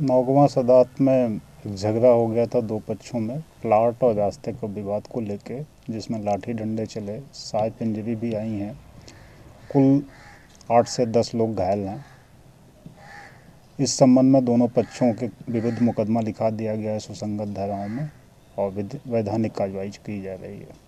नौगवां सदात में झगड़ा हो गया था दो पक्षों में, प्लाट और रास्ते को विवाद को लेके, जिसमें लाठी डंडे चले, साय पंजीबी भी आई हैं। कुल 8 से 10 लोग घायल हैं। इस संबंध में दोनों पक्षों के विरुद्ध मुकदमा लिखा दिया गया है सुसंगत धाराओं में और वैधानिक कार्रवाई की जा रही है।